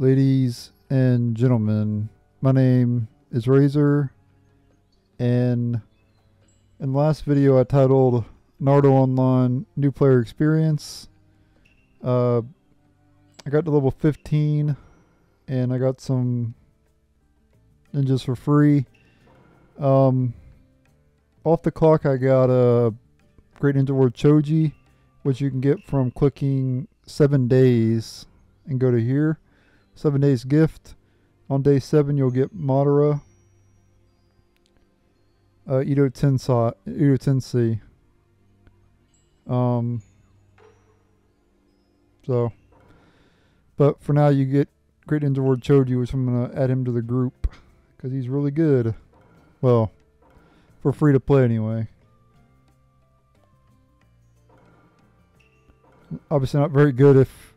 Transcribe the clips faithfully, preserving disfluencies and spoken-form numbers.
Ladies and gentlemen, my name is Razor, and in the last video I titled Naruto Online New Player Experience. Uh, I got to level fifteen, and I got some ninjas for free. Um, off the clock I got a Great Ninja World Choji, which you can get from clicking seven days and go to here. Seven days gift. On day seven, you'll get Madara, uh, Ido Tensi, Ido Tensi. Um. So, but for now, you get Great Ninja World Choji, which I'm gonna add him to the group because he's really good. Well, for free to play anyway. Obviously, not very good if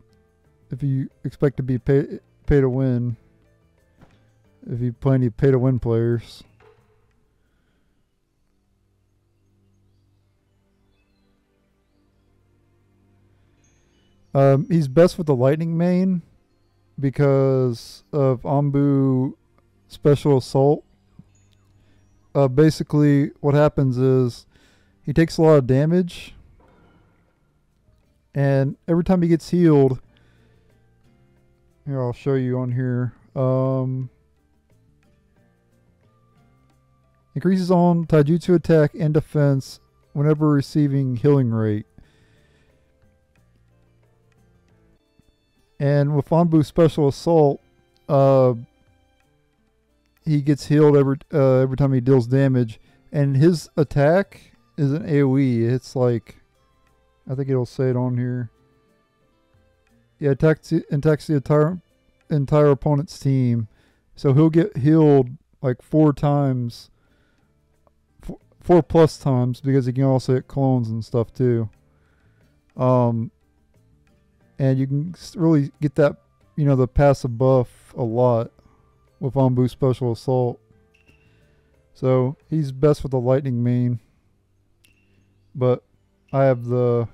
if you expect to be paid. Pay to win. If you play any pay to win players. Um, he's best with the lightning main because of Anbu Special Assault. Uh, basically what happens is he takes a lot of damage, and every time he gets healed, here, I'll show you on here. Um, increases on taijutsu attack and defense whenever receiving healing rate. And with Fonbu's Special Assault, uh, he gets healed every uh, every time he deals damage. And his attack is an AoE. It's like, I think it'll say it on here. Yeah, attacks, attacks the entire, entire opponent's team. So he'll get healed like four times, four, four plus times, because he can also hit clones and stuff too. Um, and you can really get that, you know, the passive buff a lot with Anbu Special Assault. So he's best with the lightning main, but I have the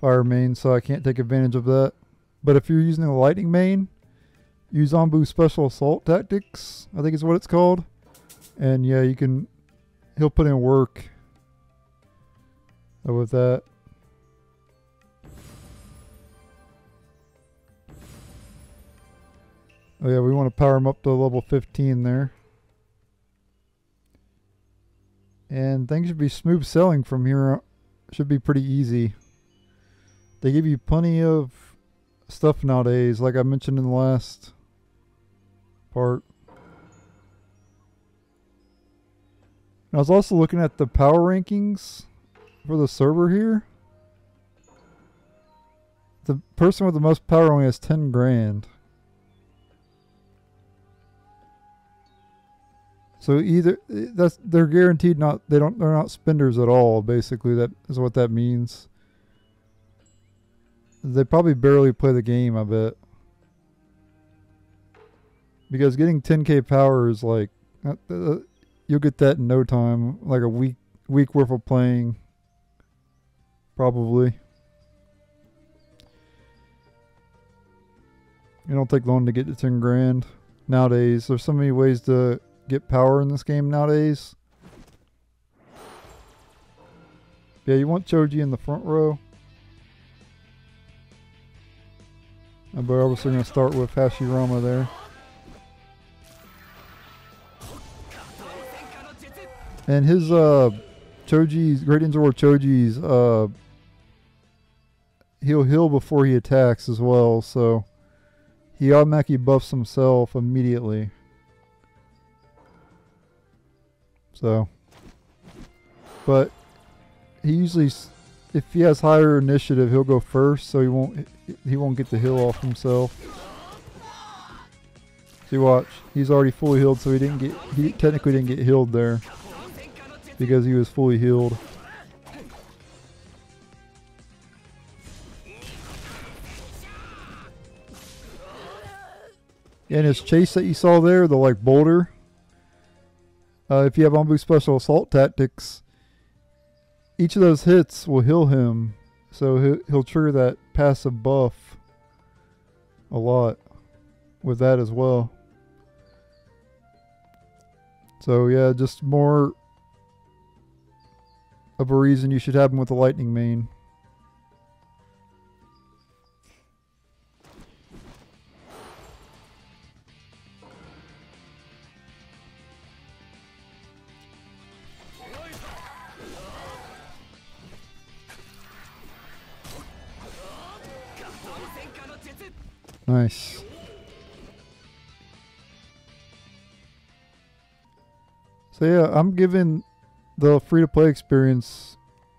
fire main, so I can't take advantage of that. But if you're using a lightning main, use Anbu Special Assault Tactics, I think is what it's called. And yeah, you can, he'll put in work with that. Oh yeah, we want to power him up to level fifteen there. And things should be smooth sailing from here. Should be pretty easy. They give you plenty of stuff nowadays, like I mentioned in the last part. And I was also looking at the power rankings for the server here. The person with the most power only has ten grand. So either that's they're guaranteed not they don't they're not spenders at all, basically. That is what that means. They probably barely play the game, I bet. Because getting ten K power is like, you'll get that in no time. Like a week, week worth of playing. Probably. It don't take long to get to ten grand nowadays. There's so many ways to get power in this game nowadays. Yeah, you want Choji in the front row. But we're obviously going to start with Hashirama there. And his uh, Choji's, Great Ninja World Choji's, uh, he'll heal before he attacks as well, so he automatically buffs himself immediately. So, but he usually, if he has higher initiative, he'll go first, so he won't he won't get the heal off himself. See, watch, he's already fully healed, so he didn't get he technically didn't get healed there because he was fully healed. And his chase that you saw there, the like boulder. Uh, if you have Anbu Special Assault Tactics, each of those hits will heal him, so he'll, he'll trigger that passive buff a lot with that as well. So yeah, just more of a reason you should have them with the lightning main. Nice. So yeah, I'm giving the free-to-play experience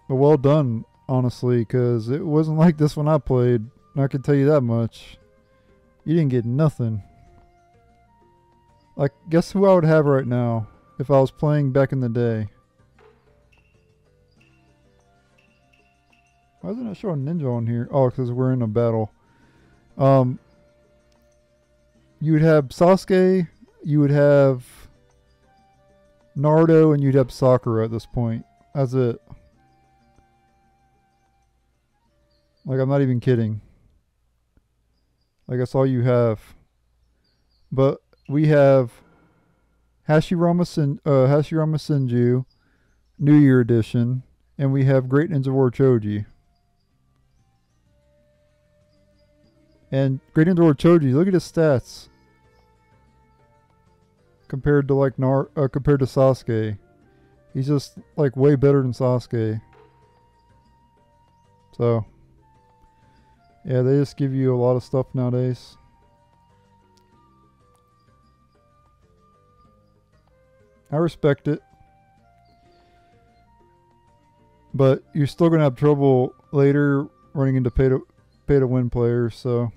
a well done, honestly, because it wasn't like this when I played. I can tell you that much. You didn't get nothing. Like, guess who I would have right now if I was playing back in the day? Why isn't it showing Ninja on here? Oh, because we're in a battle. Um, you would have Sasuke, you would have Naruto, and you'd have Sakura at this point. That's it. Like, I'm not even kidding. Like, that's all you have. But we have Hashirama, Sen uh, Hashirama Senju, New Year Edition, and we have Great Ninja World Choji. And Great Ninja World Choji, look at his stats. Compared to like Nar uh, compared to Sasuke, he's just like way better than Sasuke. So yeah, they just give you a lot of stuff nowadays. I respect it, but you're still gonna have trouble later running into pay to pay to win players. So.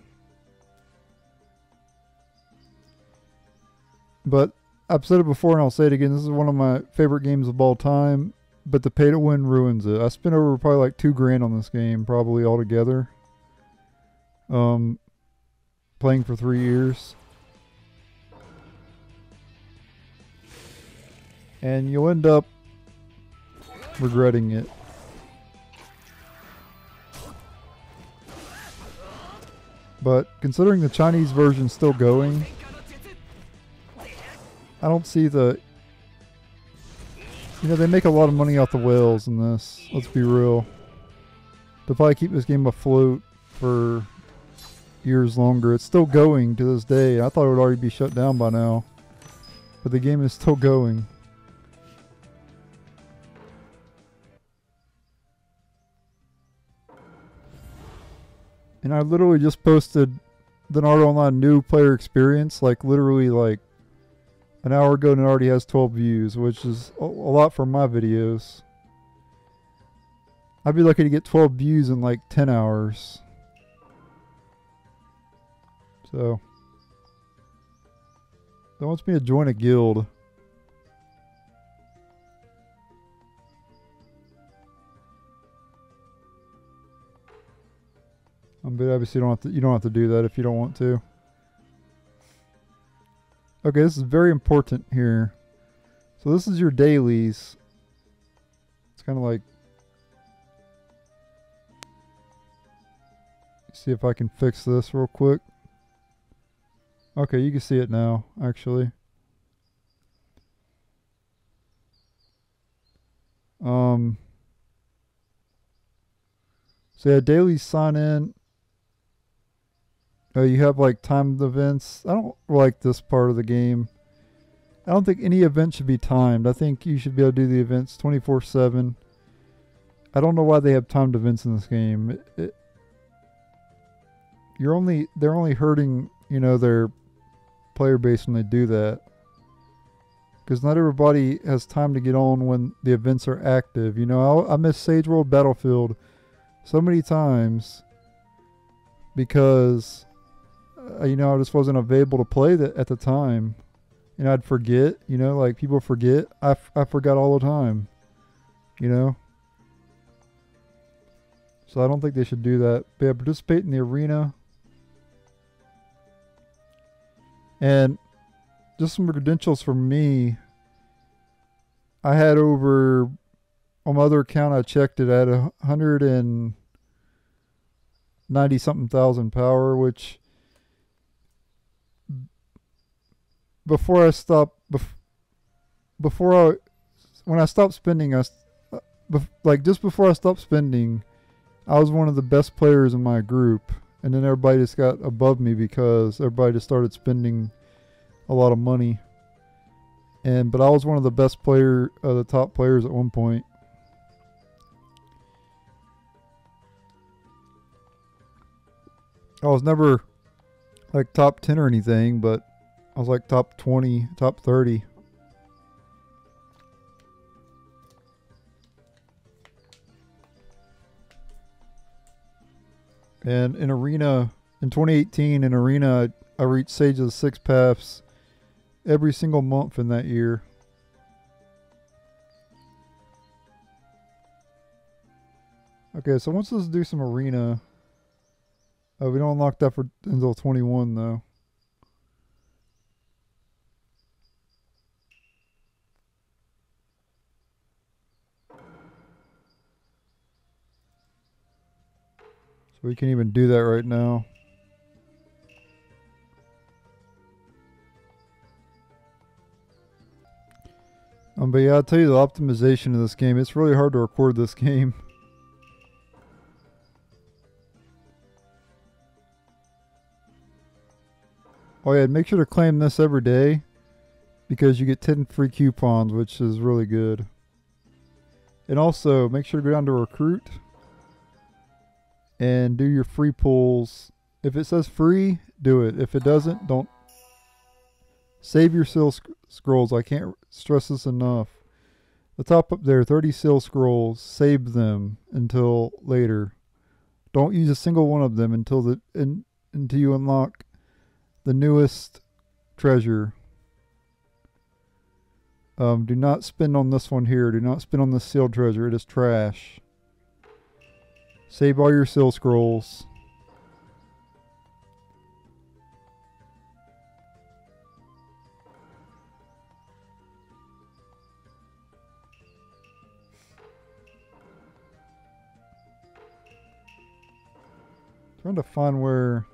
But I've said it before and I'll say it again. This is one of my favorite games of all time. But the pay to win ruins it. I spent over probably like two grand on this game, probably altogether. Um, playing for three years. And you'll end up regretting it. But considering the Chinese version's still going, I don't see the, you know, they make a lot of money off the whales in this, let's be real. They'll probably keep this game afloat for years longer. It's still going to this day. I thought it would already be shut down by now, but the game is still going. And I literally just posted the Naruto Online new player experience, like literally like an hour ago, and it already has twelve views, which is a lot for my videos. I'd be lucky to get twelve views in like ten hours. So that wants me to join a guild. Um, but obviously, you don't have to. You don't have to do that if you don't want to. Okay, this is very important here. So this is your dailies. It's kind of like... see if I can fix this real quick. Okay, you can see it now, actually. Um. So yeah, dailies sign in. Uh, you have like timed events. I don't like this part of the game. I don't think any event should be timed. I think you should be able to do the events twenty-four seven. I don't know why they have timed events in this game. It, it, you're only they're only hurting, you know, their player base when they do that, because not everybody has time to get on when the events are active. You know, I, I miss Sage World Battlefield so many times because, you know, I just wasn't available to play that at the time. You know, I'd forget, you know, like people forget. I, f I forgot all the time, you know. So I don't think they should do that. But yeah, participate in the arena. And just some credentials for me. I had over, on my other account I checked it, I had a hundred and ninety something thousand power, which before I stop, bef before I, when I stopped spending, I, bef like just before I stopped spending, I was one of the best players in my group. And then everybody just got above me because everybody just started spending a lot of money. And but I was one of the best player, uh, the top players at one point. I was never like top ten or anything, but I was like top twenty, top thirty. And in Arena, in twenty eighteen, in Arena, I, I reached Sage of the Six Paths every single month in that year. Okay, so once let's do some Arena. Uh, we don't unlock that for until twenty-one, though. So we can't even do that right now. Um, but yeah, I'll tell you the optimization of this game. It's really hard to record this game. Oh yeah, make sure to claim this every day because you get ten free coupons, which is really good. And also, make sure to go down to Recruit and do your free pulls. If it says free, do it. If it doesn't, don't. Save your seal sc scrolls. I can't stress this enough. The top up there, thirty seal scrolls. Save them until later. Don't use a single one of them until the in, until you unlock the newest treasure. Um, do not spend on this one here. Do not spend on the sealed treasure. It is trash. Save all your seal scrolls. Trying to find where...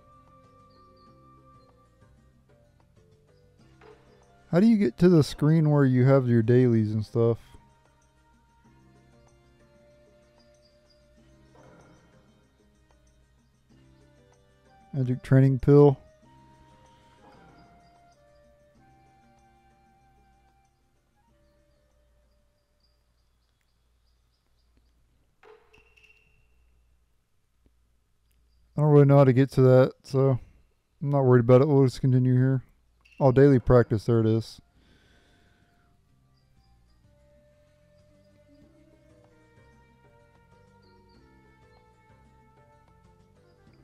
How do you get to the screen where you have your dailies and stuff? Magic training pill. Know how to get to that, so I'm not worried about it. We'll just continue here. Oh, daily practice. There it is.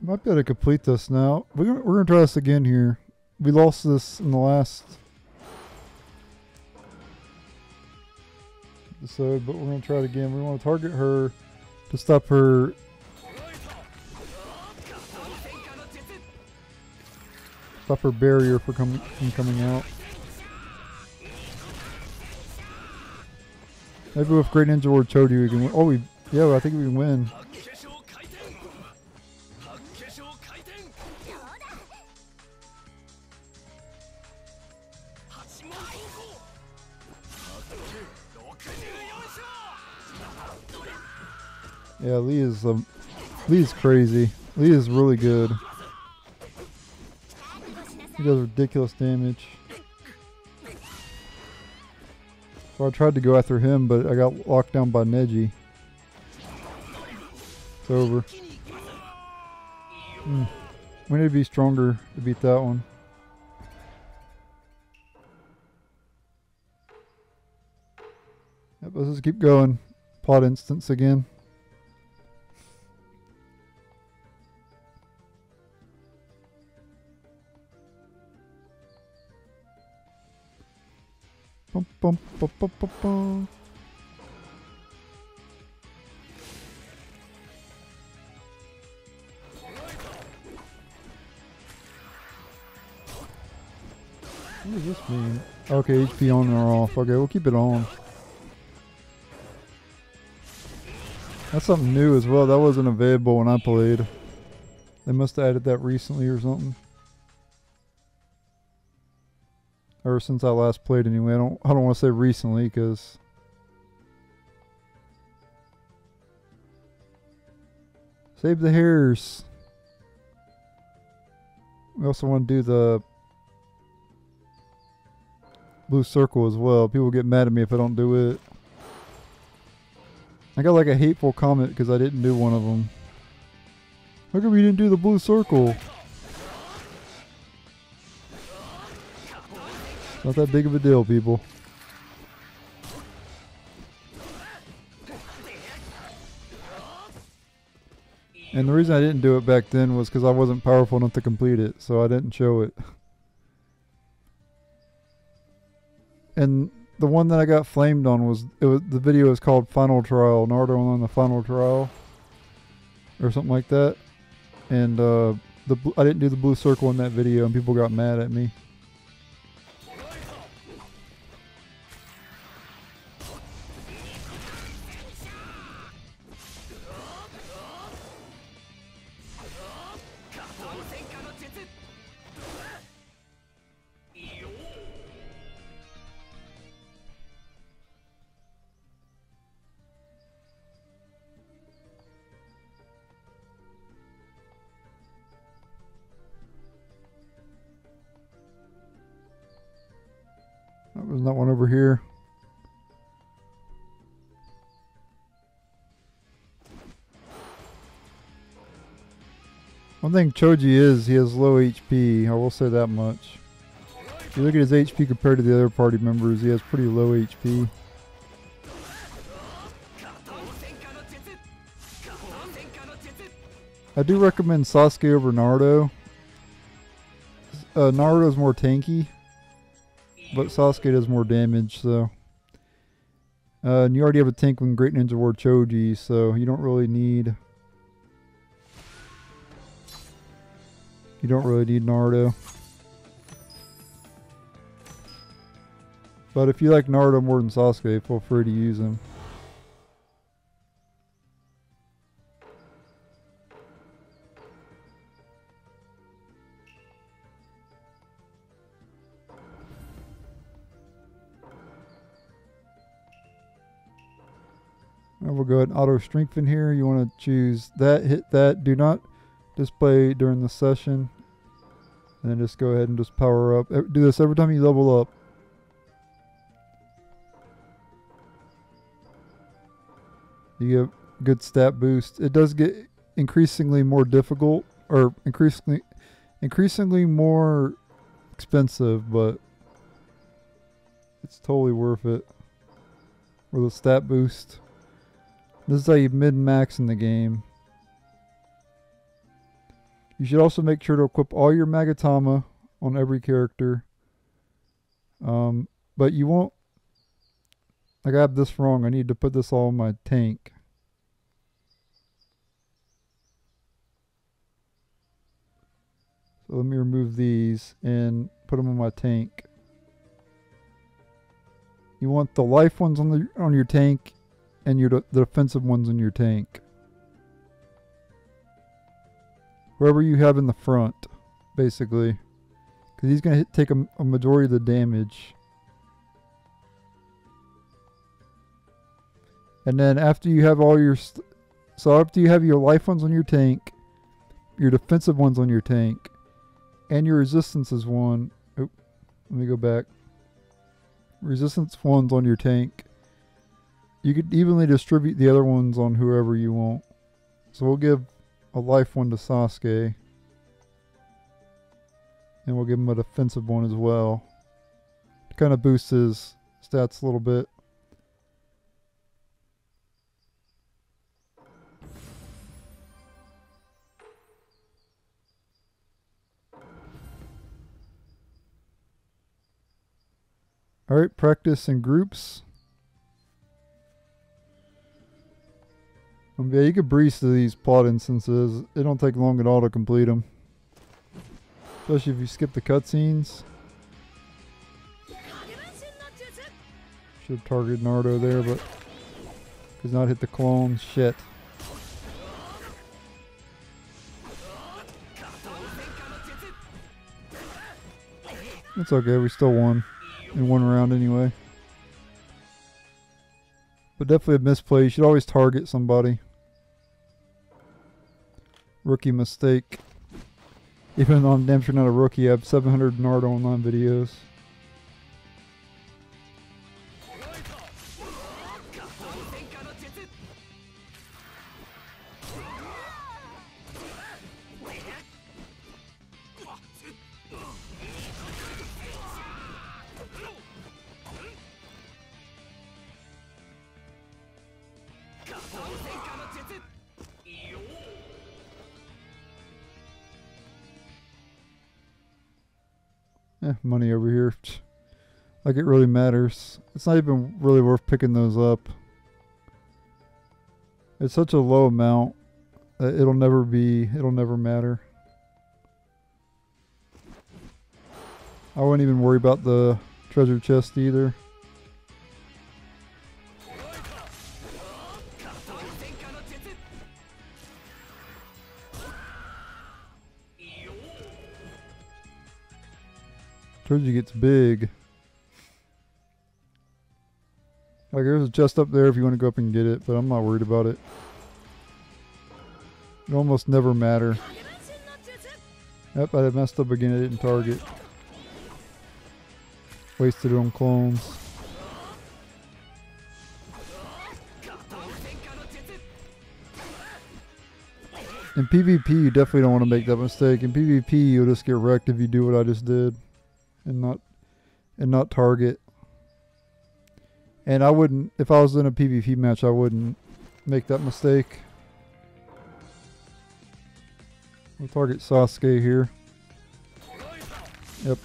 Might be able to complete this now. We're gonna, we're gonna try this again here. We lost this in the last episode, but we're gonna try it again. We want to target her to stop her. Stop her barrier for com from coming out. Maybe with Great Ninja World Choji we can win. Oh, we, yeah, I think we can win. Yeah, Lee is um, Lee is crazy. Lee is really good. He does ridiculous damage. So I tried to go after him, but I got locked down by Neji. It's over. Mm. We need to be stronger to beat that one. Yep, let's just keep going. Plot instance again. Bum, bum, bum, bum, bum, bum. What does this mean? Okay, H P on or off. Okay, we'll keep it on. That's something new as well. That wasn't available when I played. They must have added that recently or something. Ever since I last played anyway. I don't, I don't want to say recently because... Save the hairs. We also want to do the blue circle as well. People get mad at me if I don't do it. I got like a hateful comment because I didn't do one of them. How come you didn't do the blue circle? It's not that big of a deal, people. And the reason I didn't do it back then was because I wasn't powerful enough to complete it, so I didn't show it. And the one that I got flamed on was, it was the video is called Final Trial, Naruto Online the Final Trial, or something like that. And uh, the I didn't do the blue circle in that video, and people got mad at me. There's not one over here. One thing Choji is, he has low H P. I will say that much. If you look at his H P compared to the other party members, he has pretty low H P. I do recommend Sasuke over Naruto. Uh, Naruto's more tanky. But Sasuke does more damage, so... Uh, and you already have a tank with Great Ninja World Choji, so you don't really need... You don't really need Naruto. But if you like Naruto more than Sasuke, feel free to use him. We'll go ahead and auto strengthen here. You want to choose that, hit that. Do not display during the session. And then just go ahead and just power up. Do this every time you level up. You get a good stat boost. It does get increasingly more difficult or increasingly, increasingly more expensive, but it's totally worth it for the stat boost. This is how you mid-max in the game. You should also make sure to equip all your Magatama on every character. Um, but you won't... Like, I have this wrong. I need to put this all on my tank. So let me remove these and put them on my tank. You want the life ones on, the, on your tank. And your, the defensive ones in your tank. Whoever you have in the front, basically. Because he's going to take a, a majority of the damage. And then after you have all your... So after you have your life ones on your tank, your defensive ones on your tank, and your resistance is one... Oh, let me go back. Resistance ones on your tank. You could evenly distribute the other ones on whoever you want. So we'll give a life one to Sasuke. And we'll give him a defensive one as well. To kind of boost his stats a little bit. Alright, practice in groups. Yeah, you could breeze through these plot instances. It don't take long at all to complete them. Especially if you skip the cutscenes. Should have targeted Naruto there, but... Because not hit the clone. Shit. It's okay, we still won in one round anyway. But definitely a misplay. You should always target somebody. Rookie mistake. Even though I'm damn sure not a rookie, I have seven hundred Naruto Online videos. Eh, money over here. Like it really matters. It's not even really worth picking those up. It's such a low amount that it'll never be, it'll never matter. I wouldn't even worry about the treasure chest either. Choji gets big. Like there's a chest up there if you want to go up and get it, but I'm not worried about it. It almost never matter. Yep, I messed up again. I didn't target. Wasted it on clones. In PvP, you definitely don't want to make that mistake. In PvP, you'll just get wrecked if you do what I just did. And not, and not target. And I wouldn't, if I was in a PvP match, I wouldn't make that mistake. We'll target Sasuke here. Yep.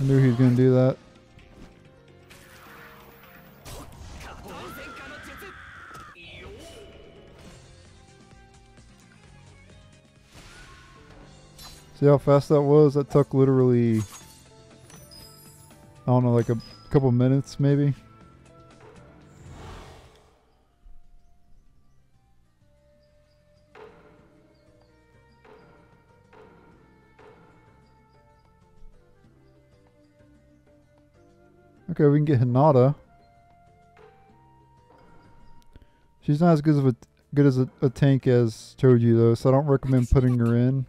I knew he was going to do that. See how fast that was? That took literally, I don't know, like a couple minutes maybe. Okay, we can get Hinata. She's not as good of a good as a, a tank as Choji though, so I don't recommend putting her in.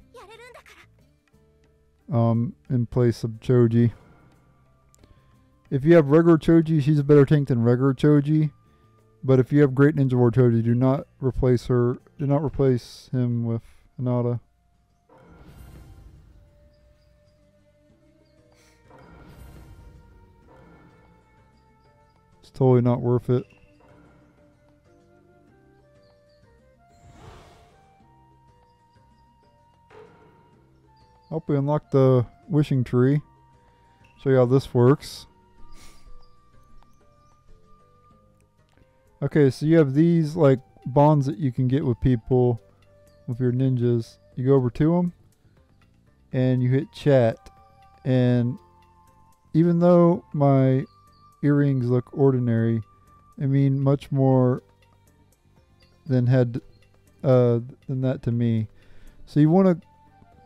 Um, in place of Choji. If you have regular Choji, she's a better tank than regular Choji. But if you have Great Ninja World Choji, do not replace her. Do not replace him with Anada. It's totally not worth it. I hope we unlock the wishing tree. Show you how this works. Okay, so you have these like bonds that you can get with people, with your ninjas. You go over to them and you hit chat. And even though my earrings look ordinary, I mean much more than had uh, than that to me. So you want to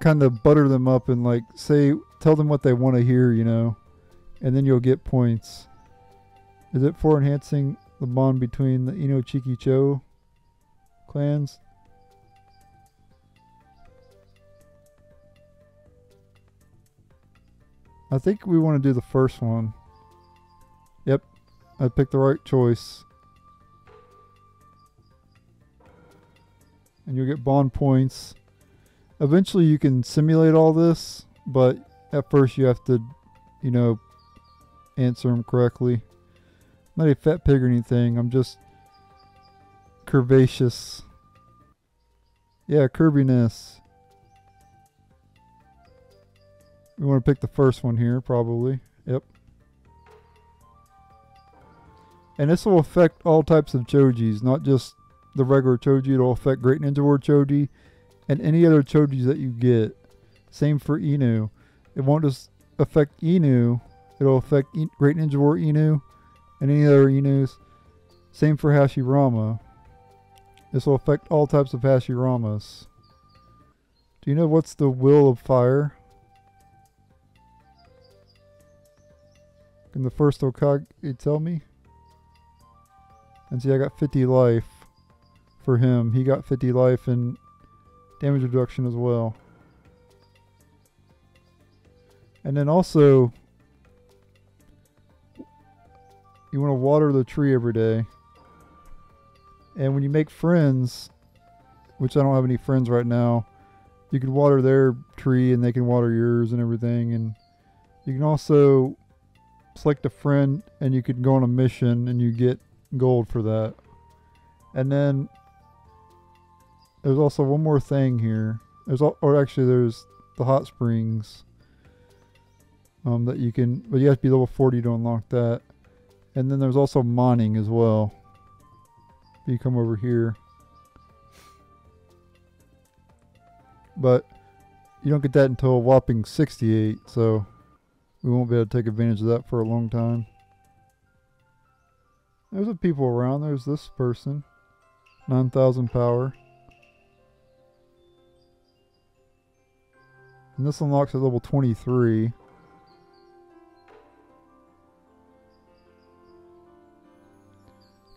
kind of butter them up and like say, tell them what they want to hear, you know, and then you'll get points. Is it for enhancing the bond between the Ino-Shika-Cho clans? I think we want to do the first one. Yep, I picked the right choice. And you'll get bond points. Eventually you can simulate all this, but at first you have to, you know, answer them correctly. I'm not a fat pig or anything, I'm just curvaceous. Yeah, curviness. We want to pick the first one here, probably. Yep. And this will affect all types of Chojis, not just the regular Choji. It'll affect Great Ninja World Choji and any other Chojis that you get. Same for Inu. It won't just affect Inu. It'll affect In Great Ninja War Inu and any other Inus. Same for Hashirama. This will affect all types of Hashiramas. Do you know what's the will of fire? Can the first Hokage tell me? And see, I got fifty life for him. He got fifty life and damage reduction as well. And then also, you want to water the tree every day. And when you make friends, which I don't have any friends right now, you can water their tree and they can water yours and everything. And you can also select a friend and you can go on a mission and you get gold for that. And then there's also one more thing here. There's all, or actually there's the hot springs um, that you can, but you have to be level forty to unlock that. And then there's also mining as well. You come over here. But you don't get that until a whopping sixty-eight, so we won't be able to take advantage of that for a long time. There's the people around. There's this person. nine thousand power. And this unlocks at level twenty-three.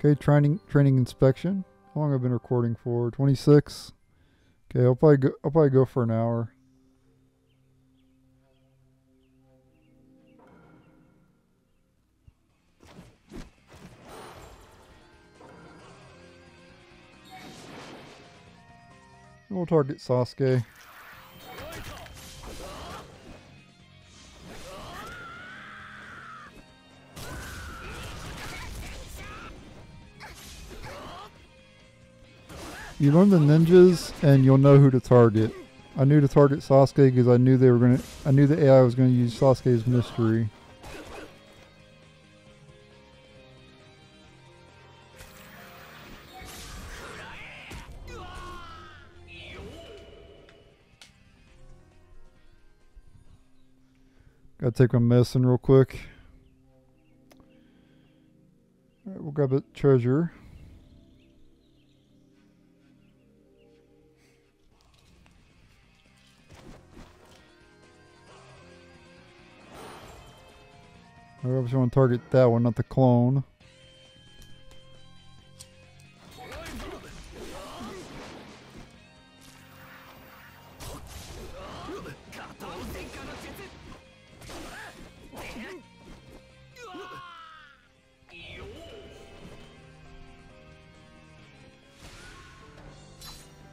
Okay, training training inspection. How long have I been recording for? twenty-six. Okay, I'll probably go, I'll probably go for an hour. We'll target Sasuke. You learn the ninjas and you'll know who to target. I knew to target Sasuke because I knew they were gonna I knew the A I was gonna use Sasuke's mystery. Gotta take my medicine real quick. Alright, we'll grab a treasure. I obviously want to target that one, not the clone.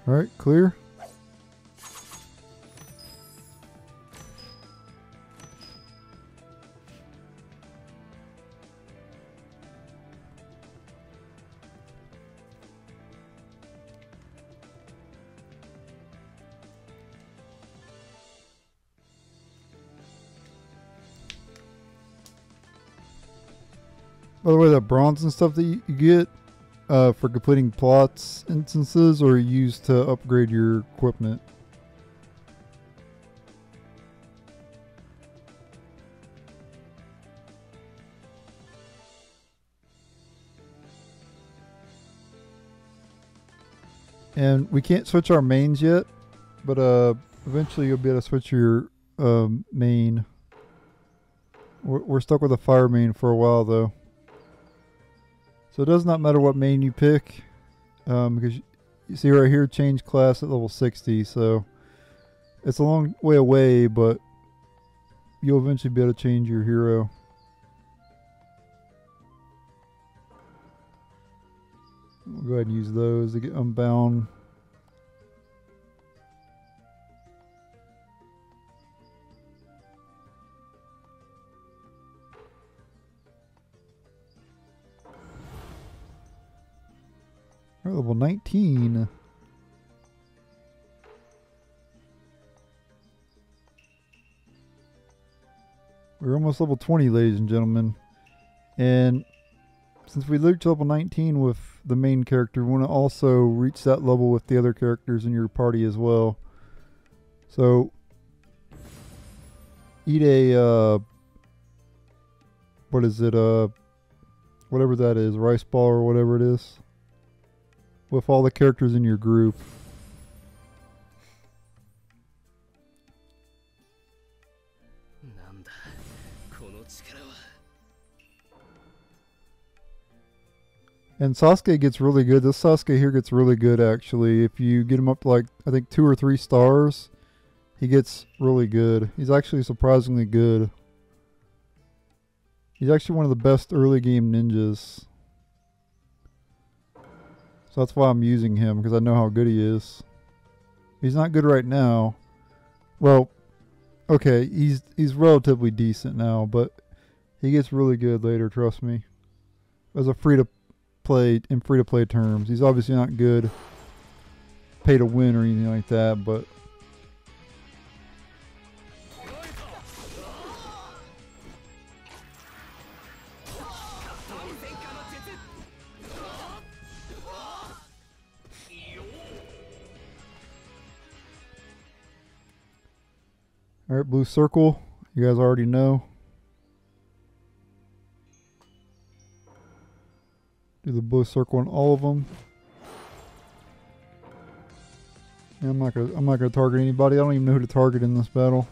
All right, clear. By the way, that bronze and stuff that you get uh, for completing plots instances are used to upgrade your equipment. And we can't switch our mains yet, but uh, eventually you'll be able to switch your um, main. We're, we're stuck with a fire main for a while though. So it does not matter what main you pick, um, because you see right here, change class at level sixty, so it's a long way away, but you'll eventually be able to change your hero. We'll go ahead and use those to get unbound. Level nineteen. We're almost level twenty, ladies and gentlemen. And since we reached level nineteen with the main character, we want to also reach that level with the other characters in your party as well. So eat a uh, what is it? Uh, whatever that is, rice ball or whatever it is, with all the characters in your group. And Sasuke gets really good. This Sasuke here gets really good, actually. If you get him up to, like, I think two or three stars, he gets really good. He's actually surprisingly good. He's actually one of the best early game ninjas. So that's why I'm using him, because I know how good he is. He's not good right now. Well, okay, he's he's relatively decent now, but he gets really good later, trust me. As a free-to-play, in free-to-play terms. He's obviously not good pay to win or anything like that, but... Alright, blue circle, you guys already know. Do the blue circle on all of them. Yeah, I'm not gonna I'm not gonna target anybody. I don't even know who to target in this battle.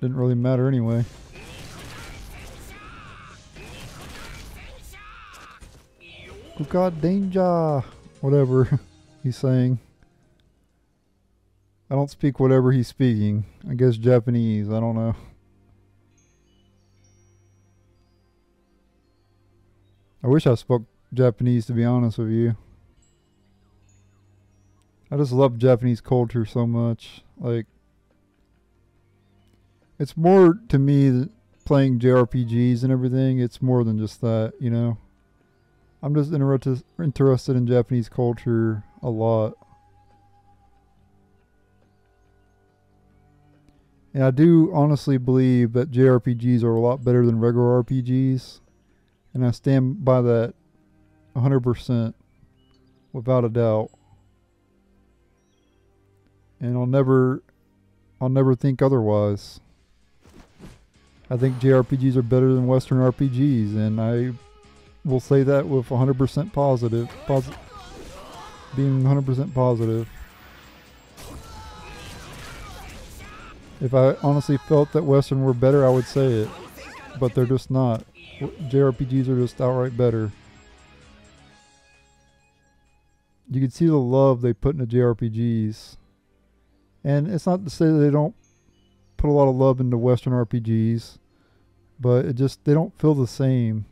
Didn't really matter anyway. God danger, whatever he's saying. I don't speak whatever he's speaking. I guess Japanese, I don't know. I wish I spoke Japanese, to be honest with you. I just love Japanese culture so much. Like, it's more to me than playing J R P Gs and everything. It's more than just that, you know. I'm just inter interested in Japanese culture a lot. And I do honestly believe that J R P Gs are a lot better than regular R P Gs. And I stand by that one hundred percent, without a doubt. And I'll never, I'll never think otherwise. I think J R P Gs are better than Western R P Gs, and I... we'll say that with one hundred percent positive, posi being one hundred percent positive. If I honestly felt that Western were better, I would say it, but they're just not. J R P Gs are just outright better. You can see the love they put into J R P Gs, and it's not to say that they don't put a lot of love into Western R P Gs, but it just, they don't feel the same.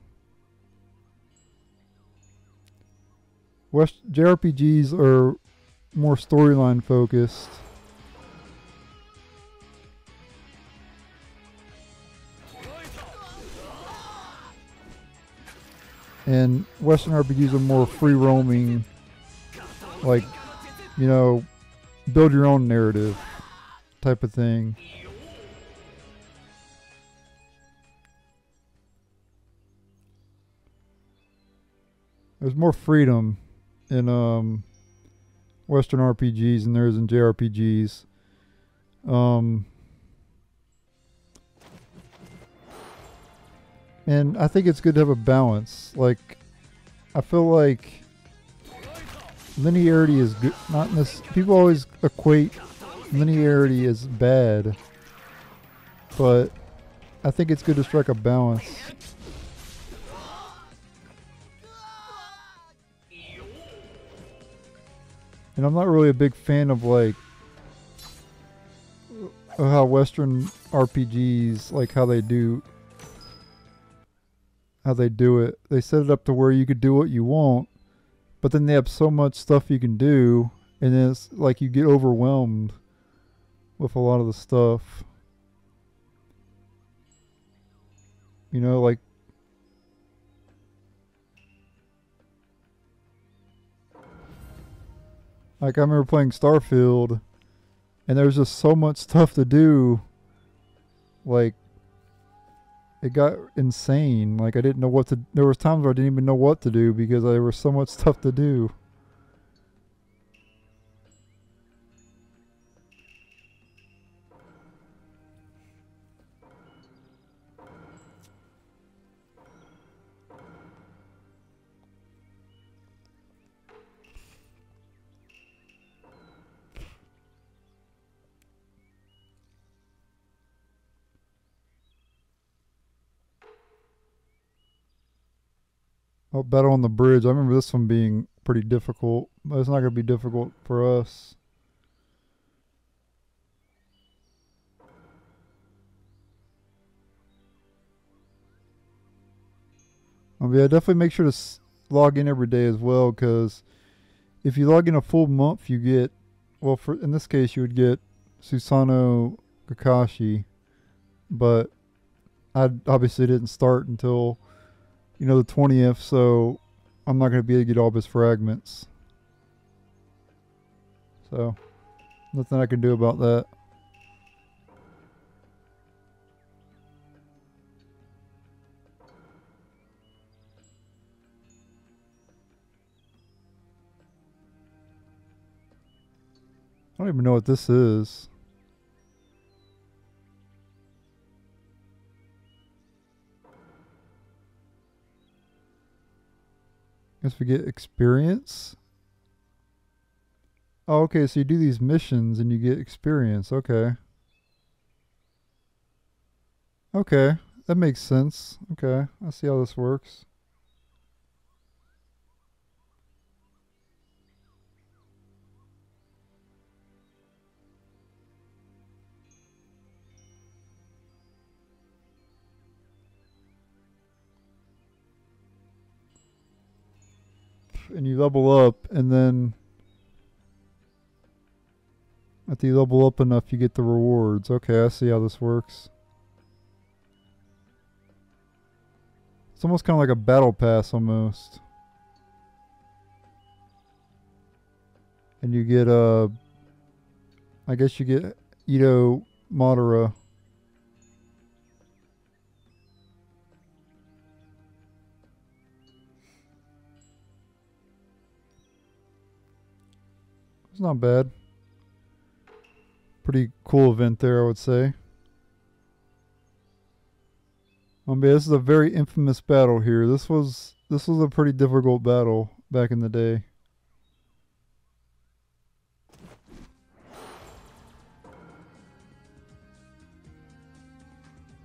West J R P Gs are more storyline focused. And Western R P Gs are more free roaming, like, you know, build your own narrative type of thing. There's more freedom in um, Western R P Gs and there is in J R P Gs. Um, and I think it's good to have a balance. Like, I feel like linearity is good. Not this, people always equate linearity as bad, but I think it's good to strike a balance. And I'm not really a big fan of, like, how Western R P Gs, like, how they do, how they do it. They set it up to where you could do what you want, but then they have so much stuff you can do, and then it's like you get overwhelmed with a lot of the stuff. You know, like, Like, I remember playing Starfield, and there was just so much stuff to do. Like, it got insane. Like, I didn't know what to... There was times where I didn't even know what to do because there was so much stuff to do. Oh, Battle on the Bridge. I remember this one being pretty difficult, but it's not going to be difficult for us. Um, yeah, definitely make sure to log in every day as well, because if you log in a full month, you get, well, for in this case, you would get Susanoo Kakashi, but I obviously didn't start until, you know, the twentieth, so I'm not going to be able to get all of his fragments. So, nothing I can do about that. I don't even know what this is. Guess we get experience. Oh, okay, so you do these missions and you get experience. Okay. Okay, that makes sense. Okay, I see how this works. And you level up, and then if you level up enough, you get the rewards. Okay, I see how this works. It's almost kind of like a battle pass almost. And you get, uh, I guess you get Ido Madara. It's not bad. Pretty cool event there, I would say. Um, yeah, this is a very infamous battle here. This was this was a pretty difficult battle back in the day.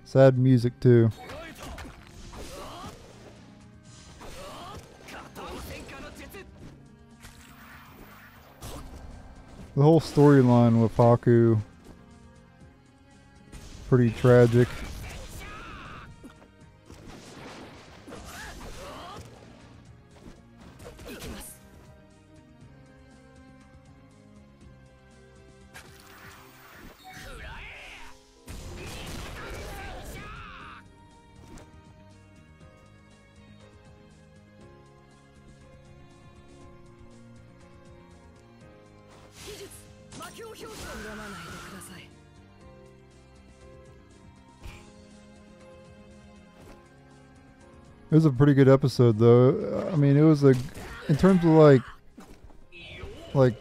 Sad music too. The whole storyline with Haku, pretty tragic. It was a pretty good episode, though. I mean, it was a, in terms of like, like,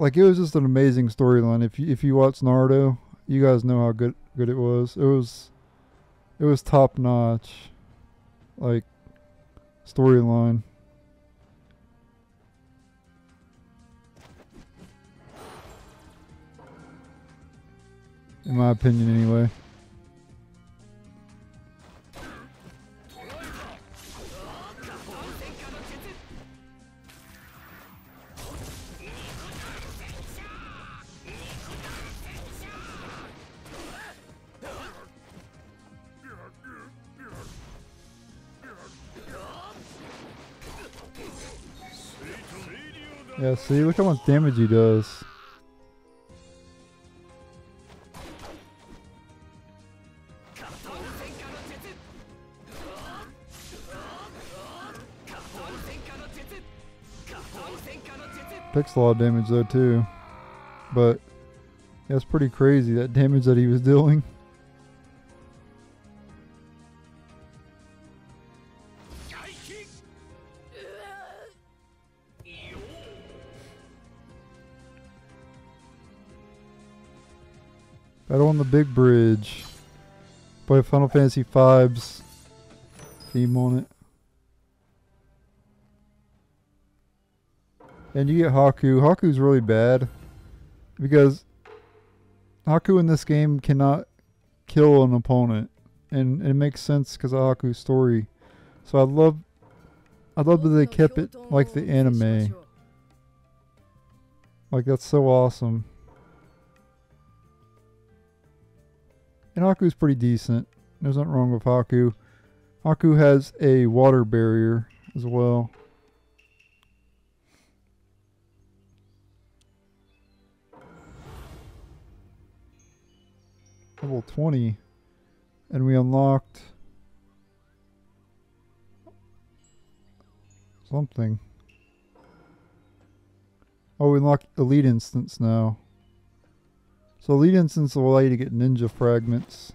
like it was just an amazing storyline. If you if you watch Naruto, you guys know how good good it was. It was, it was top notch, like, storyline. In my opinion, anyway. Yeah, see, look how much damage he does. Takes a lot of damage though too, but that's yeah, pretty crazy, that damage that he was dealing. Battle on the Big Bridge. Play Final Fantasy five's theme on it. And you get Haku. Haku's really bad, because Haku in this game cannot kill an opponent. and, and it makes sense because of Haku's story. So I love, I love that they kept it like the anime. Like, that's so awesome. And Haku's pretty decent. There's nothing wrong with Haku. Haku has a water barrier as well. Level twenty. And we unlocked something. Oh, we unlocked Elite Instance now. So Elite Instance will allow you to get ninja fragments.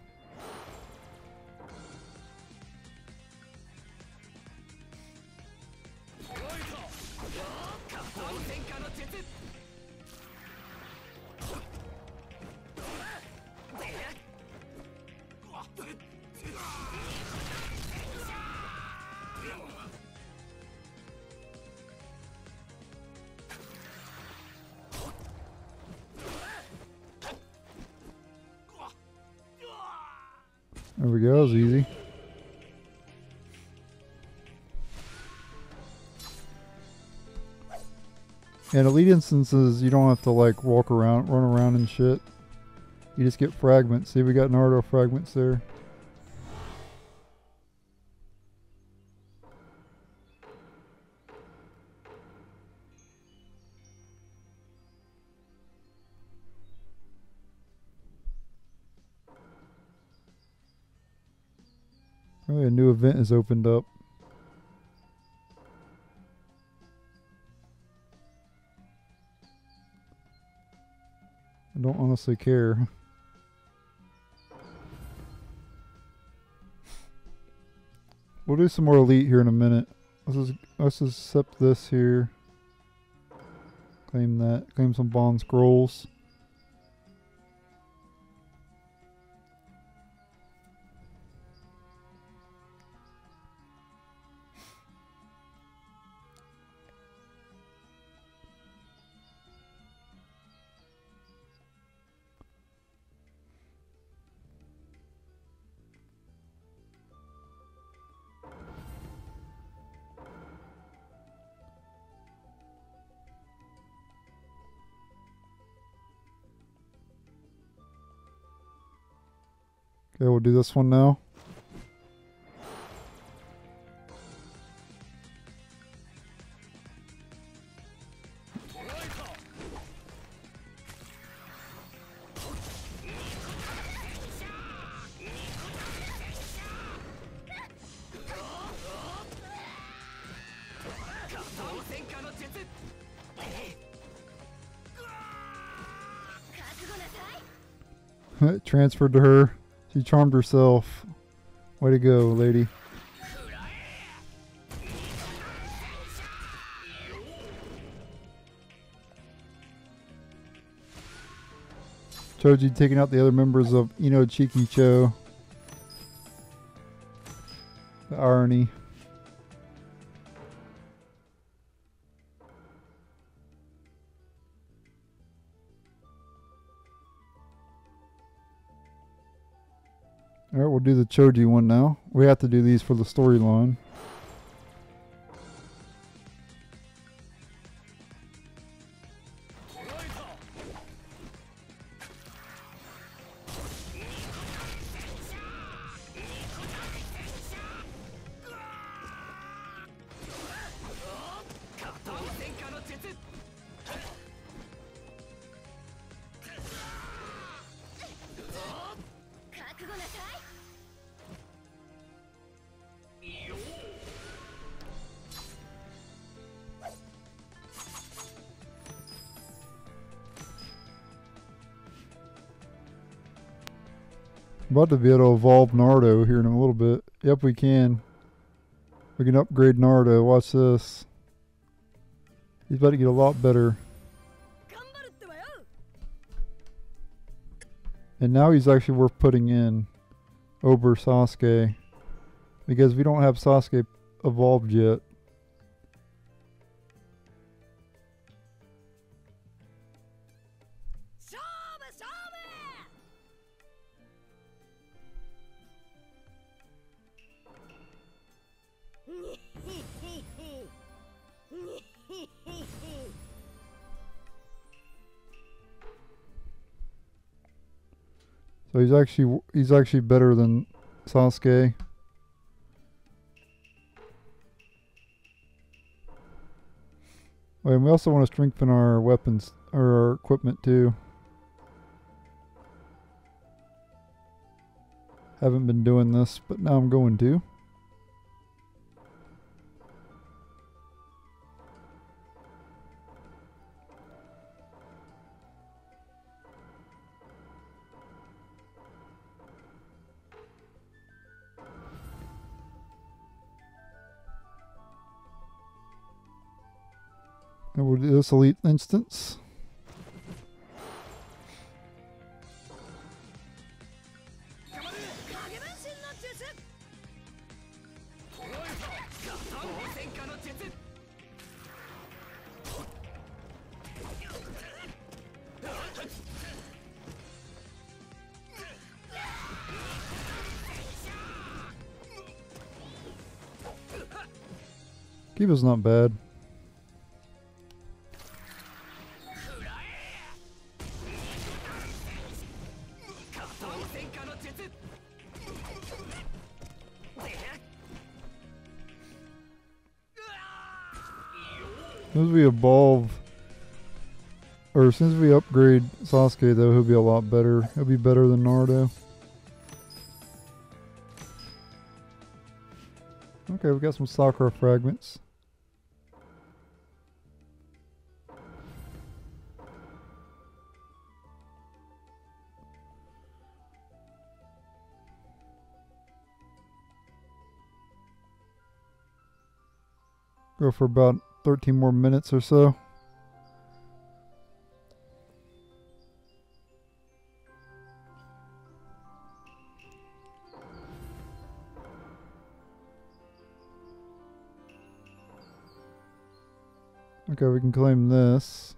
There we go, it was easy. And Elite Instances, you don't have to like walk around, run around and shit. You just get fragments. See, we got Naruto fragments there. A new event has opened up. I don't honestly care. We'll do some more Elite here in a minute. Let's just, let's just accept this here. Claim that. Claim some Bond Scrolls. Okay, we'll do this one now. Transferred to her. She charmed herself. Way to go, lady. Choji taking out the other members of Ino-Shika-Cho. The irony. Alright, we'll do the Choji one now. We have to do these for the storyline. About to be able to evolve Naruto here in a little bit. Yep, we can. We can upgrade Naruto. Watch this. He's about to get a lot better. And now he's actually worth putting in over Sasuke, because we don't have Sasuke evolved yet. So he's actually he's actually better than Sasuke. And we also want to strengthen our weapons or our equipment too. Haven't been doing this, but now I'm going to. And we'll do this elite instance. Kiba's not bad. As we evolve, or since we upgrade Sasuke, though, he'll be a lot better. He'll be better than Naruto. Okay, we got some Sakura fragments. Go for about thirteen more minutes or so. Okay, we can claim this.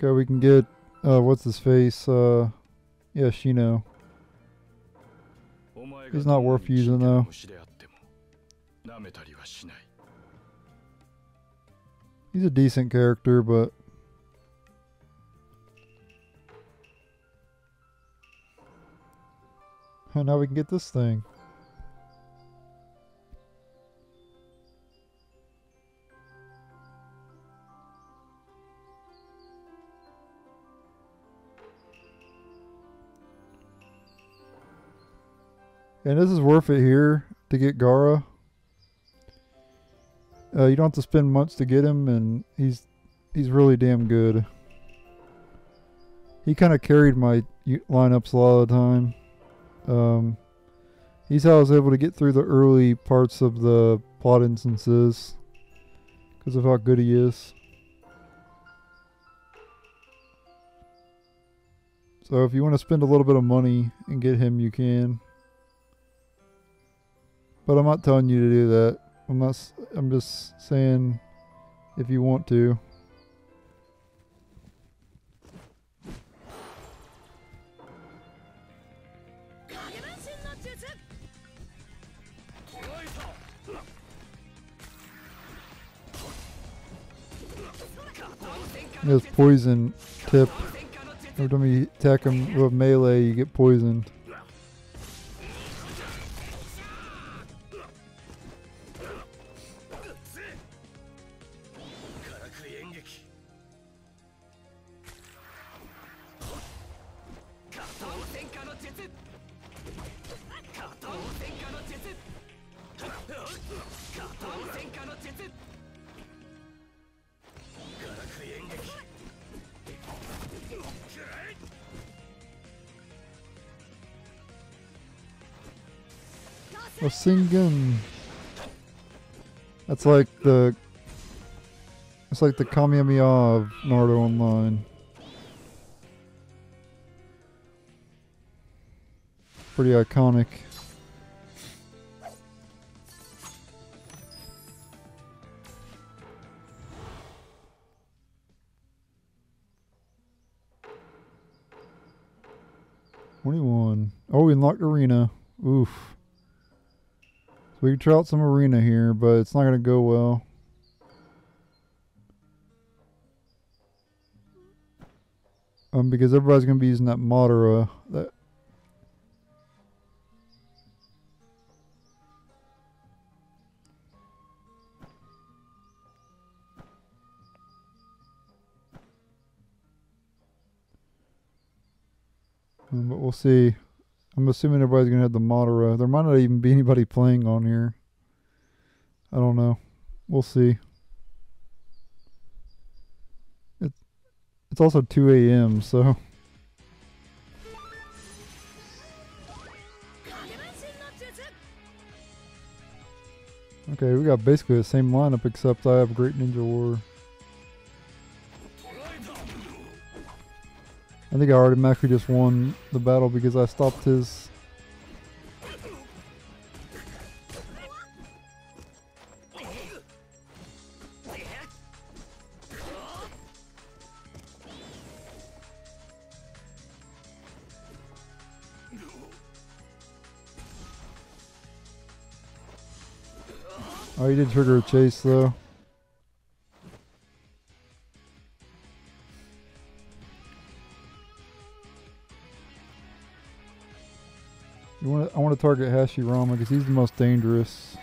Okay, we can get, uh, what's his face? Uh, yeah, Shino. He's not worth using, though. He's a decent character, but and now we can get this thing. And this is worth it here to get Gaara. Uh, you don't have to spend months to get him, and he's he's really damn good. He kind of carried my lineups a lot of the time. Um, he's how I was able to get through the early parts of the plot instances because of how good he is. So if you want to spend a little bit of money and get him, you can. But I'm not telling you to do that. I'm not, I'm just saying if you want to. There's poison tip. Every time you attack him with melee, you get poisoned. Rasengan. That's like the It's like the Kamiya of Naruto Online. Pretty iconic. twenty-one. Oh, we unlocked arena. Oof. So we can try out some arena here, but it's not going to go well. Um, because everybody's going to be using that Madara. That Um, but we'll see. I'm assuming everybody's going to have the Madara. There might not even be anybody playing on here. I don't know. We'll see. It, it's also two A M, so... Okay, we got basically the same lineup, except I have Great Ninja War. I think I automatically just won the battle because I stopped his... Oh, he did trigger a chase though. I want to target Hashirama because he's the most dangerous.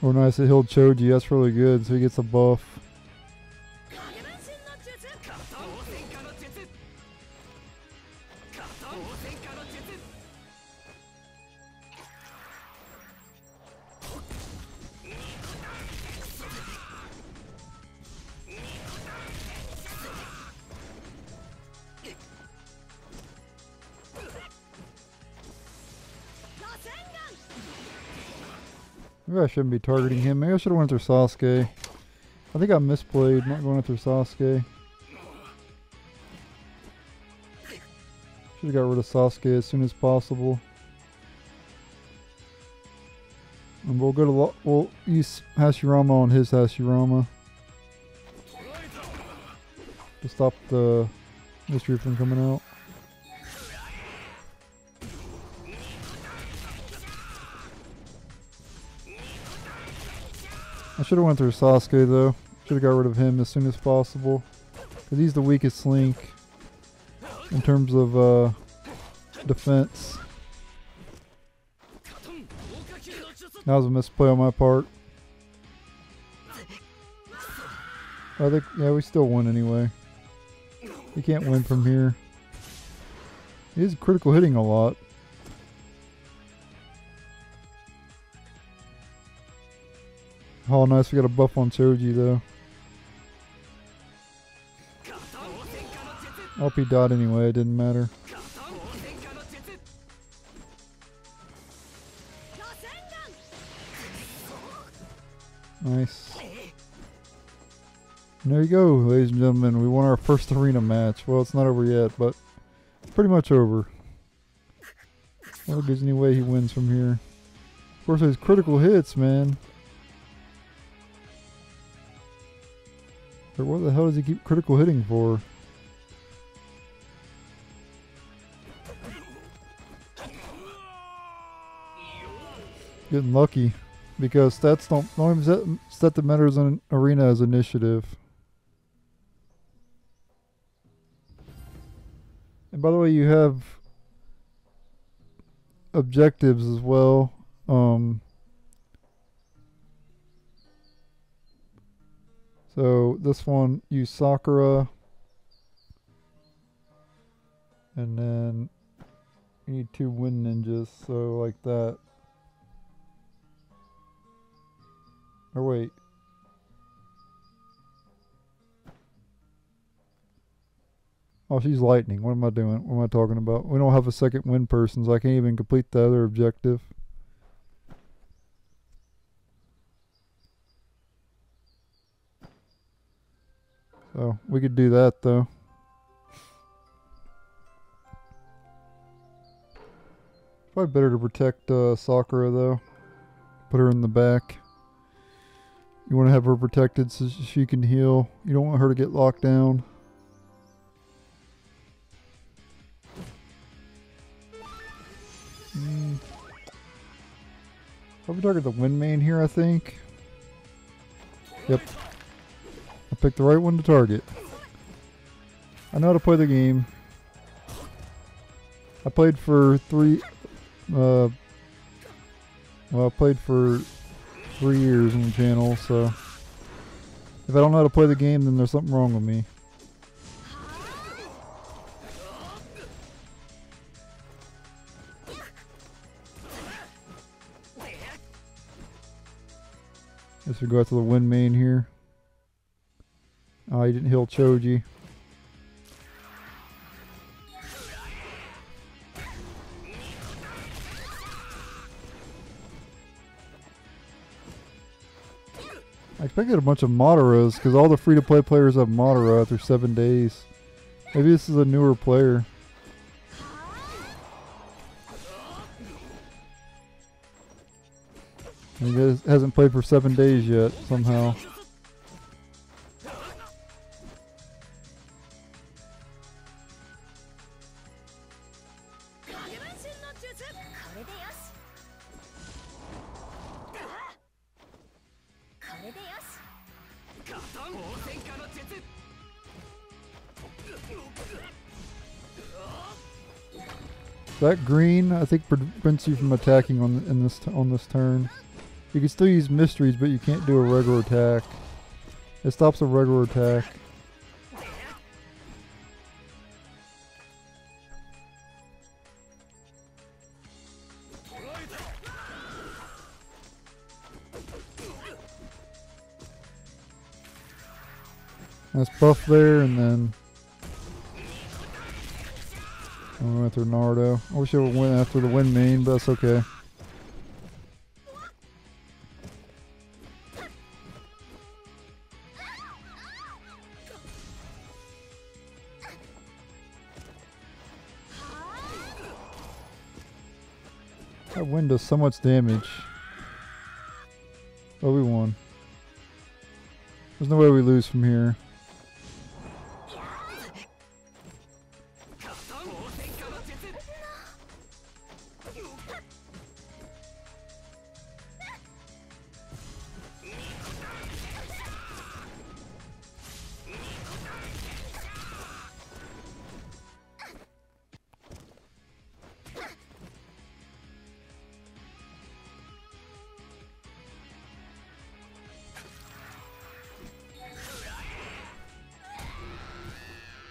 Oh, nice. It healed Choji. That's really good. So he gets a buff. Maybe I shouldn't be targeting him. Maybe I should have went after Sasuke. I think I misplayed not going after Sasuke. Should have got rid of Sasuke as soon as possible. And we'll go to we'll use Hashirama on his Hashirama to stop the mystery from coming out. I should have went through Sasuke though. Should have got rid of him as soon as possible, because he's the weakest link in terms of uh, defense. That was a misplay on my part. I think yeah, we still won anyway. We can't win from here. He is critical hitting a lot. Oh, nice. We got a buff on Choji, though. Up he died anyway. It didn't matter. Nice. And there you go, ladies and gentlemen. We won our first arena match. Well, it's not over yet, but it's pretty much over. I don't think there's any way he wins from here. Of course, those critical hits, man. But what the hell does he keep critical hitting for? Getting lucky, because stats don't, don't even set, set the matters in arena as initiative. And by the way, you have objectives as well. Um, So this one, use Sakura, and then you need two wind ninjas, so like that. Or wait. Oh, she's lightning. What am I doing? What am I talking about? We don't have a second wind person, so I can't even complete the other objective. So, we could do that, though. Probably better to protect uh, Sakura, though. Put her in the back. You want to have her protected so she can heal. You don't want her to get locked down. Mm. Probably target the wind main here, I think. Yep. I picked the right one to target. I know how to play the game. I played for three... Uh, well, I played for... three years on the channel, so if I don't know how to play the game, then there's something wrong with me. Guess we go after the wind main here. Oh, he didn't heal Choji. I expected a bunch of Madaras, because all the free-to-play players have Madara after seven days. Maybe this is a newer player. He hasn't played for seven days yet, somehow. That green, I think, prevents you from attacking on in this on this turn. You can still use mysteries, but you can't do a regular attack. It stops a regular attack. That's buff there, and then I went after Naruto. I wish I would went after the wind main, but that's okay. That wind does so much damage. But we won. There's no way we lose from here.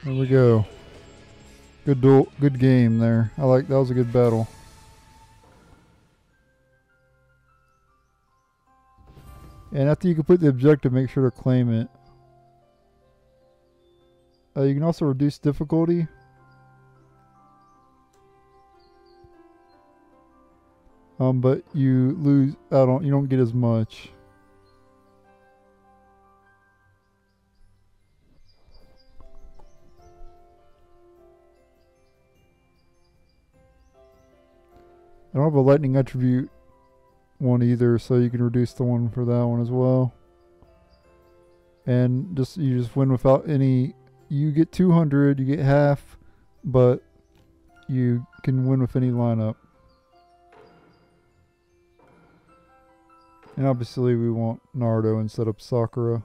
There we go. Good duel, good game there. I like that was a good battle. And after you complete the objective, make sure to claim it. Uh, you can also reduce difficulty. Um, but you lose out on you don't get as much. I don't have a lightning attribute one either, so you can reduce the one for that one as well. And just you just win without any. You get two hundred, you get half, but you can win with any lineup. And obviously, we want Naruto instead of Sakura.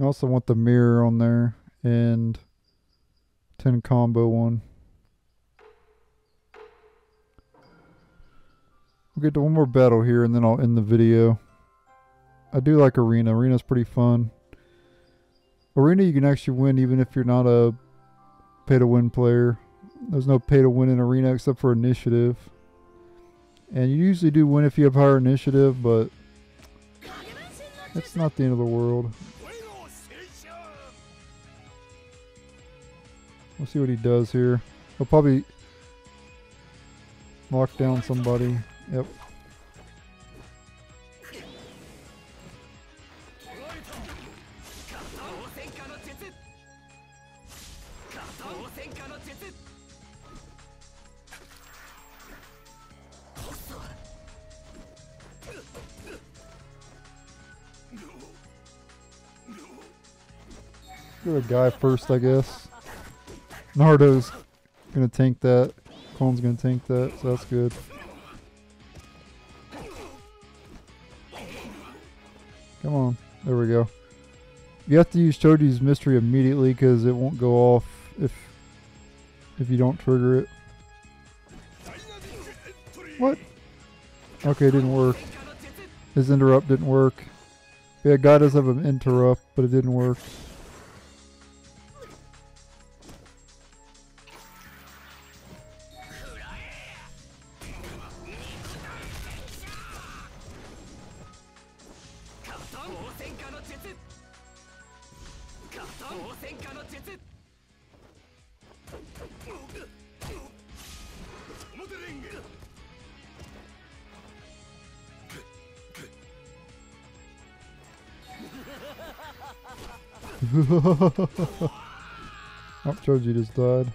I also want the mirror on there and ten combo one. We'll get to one more battle here and then I'll end the video. I do like Arena. Arena's pretty fun. Arena you can actually win even if you're not a pay-to-win player. There's no pay-to-win in Arena except for initiative. And you usually do win if you have higher initiative, but it's not the end of the world. We'll see what he does here. He'll probably lock down somebody. Yep. Go to the guy first, I guess. Naruto's gonna tank that. Cone's gonna tank that, so that's good. Come on, there we go. You have to use Choji's mystery immediately because it won't go off if if you don't trigger it. What? Okay, it didn't work. His interrupt didn't work. Yeah, guy does have an interrupt, but it didn't work. Oh, Choji just died.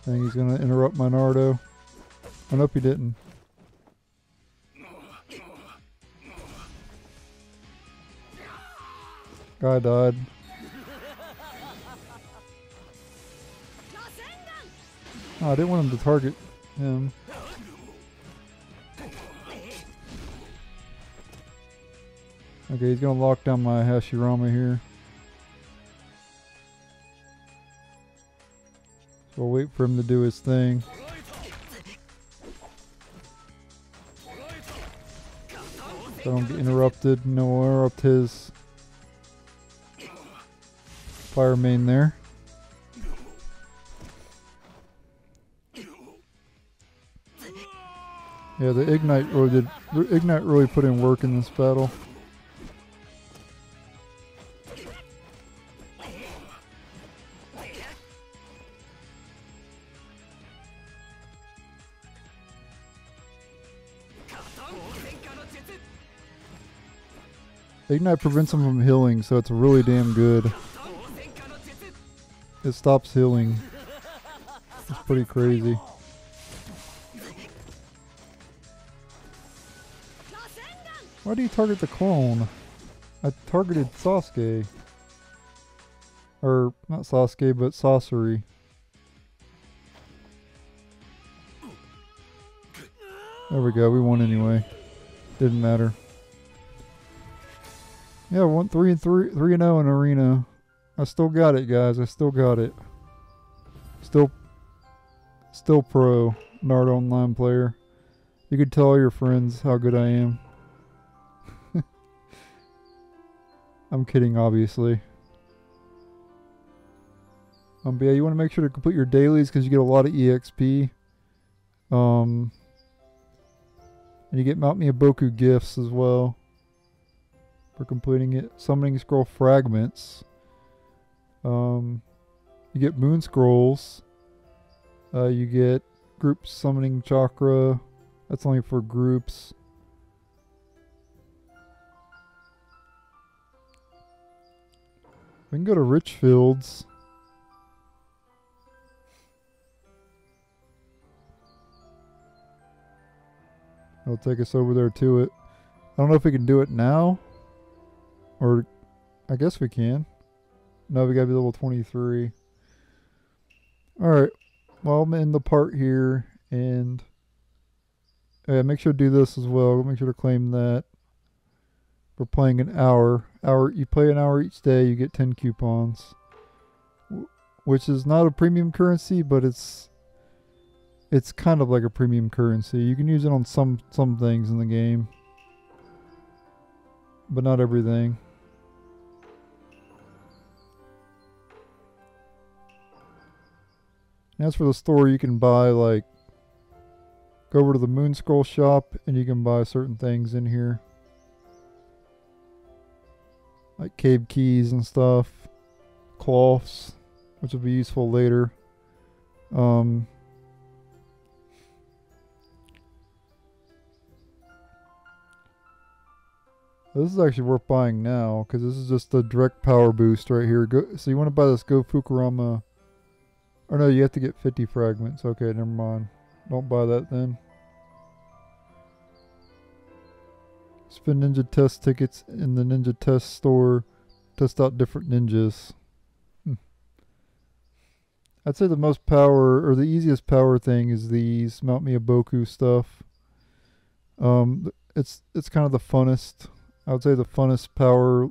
I think he's gonna interrupt my Naruto. I hope he didn't. Guy died. Oh, I didn't want him to target him. Okay, he's gonna lock down my Hashirama here. So we'll wait for him to do his thing. So I don't get interrupted. No, we'll interrupt his fire main there. Yeah, the ignite really did. The ignite really put in work in this battle. Ignite prevents him from healing, so it's really damn good. It stops healing. It's pretty crazy. Why do you target the clone? I targeted Sasuke. Or, not Sasuke, but Sasori. There we go, we won anyway. Didn't matter. Yeah, we won three and three, three and oh in Arena. I still got it, guys. I still got it. Still, still pro Naruto Online player. You could tell all your friends how good I am. I'm kidding, obviously. Um, but yeah, you want to make sure to complete your dailies because you get a lot of E X P. Um, and you get Mount Myoboku gifts as well for completing it. Summoning Scroll Fragments. Um, you get Moon Scrolls, uh, you get Group Summoning Chakra, that's only for groups. We can go to Rich Fields. It'll take us over there to it. I don't know if we can do it now, or I guess we can. No, we gotta be level twenty-three. Alright. Well, I'm in the part here, and Yeah, make sure to do this as well. Make sure to claim that. We're playing an hour. Hour. You play an hour each day, you get ten coupons. Which is not a premium currency, but it's it's kind of like a premium currency. You can use it on some, some things in the game. But not everything. And as for the store, you can buy, like, go over to the Moon Scroll shop and you can buy certain things in here. Like cave keys and stuff. Cloths, which will be useful later. Um, this is actually worth buying now, because this is just the direct power boost right here. Go, so you want to buy this Go Fukurama. Or no, you have to get fifty fragments. Okay, never mind. Don't buy that then. Spend ninja test tickets in the ninja test store. Test out different ninjas. Hmm. I'd say the most power, or the easiest power thing is these Mount Myoboku stuff. Um, it's it's kind of the funnest. I would say the funnest power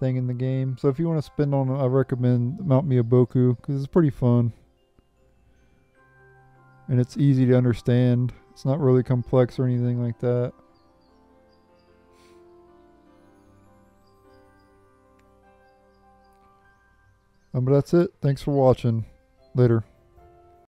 thing in the game. So if you want to spend on, I recommend Mount Myoboku because it's pretty fun. And it's easy to understand. It's not really complex or anything like that. Um, but that's it. Thanks for watching. Later.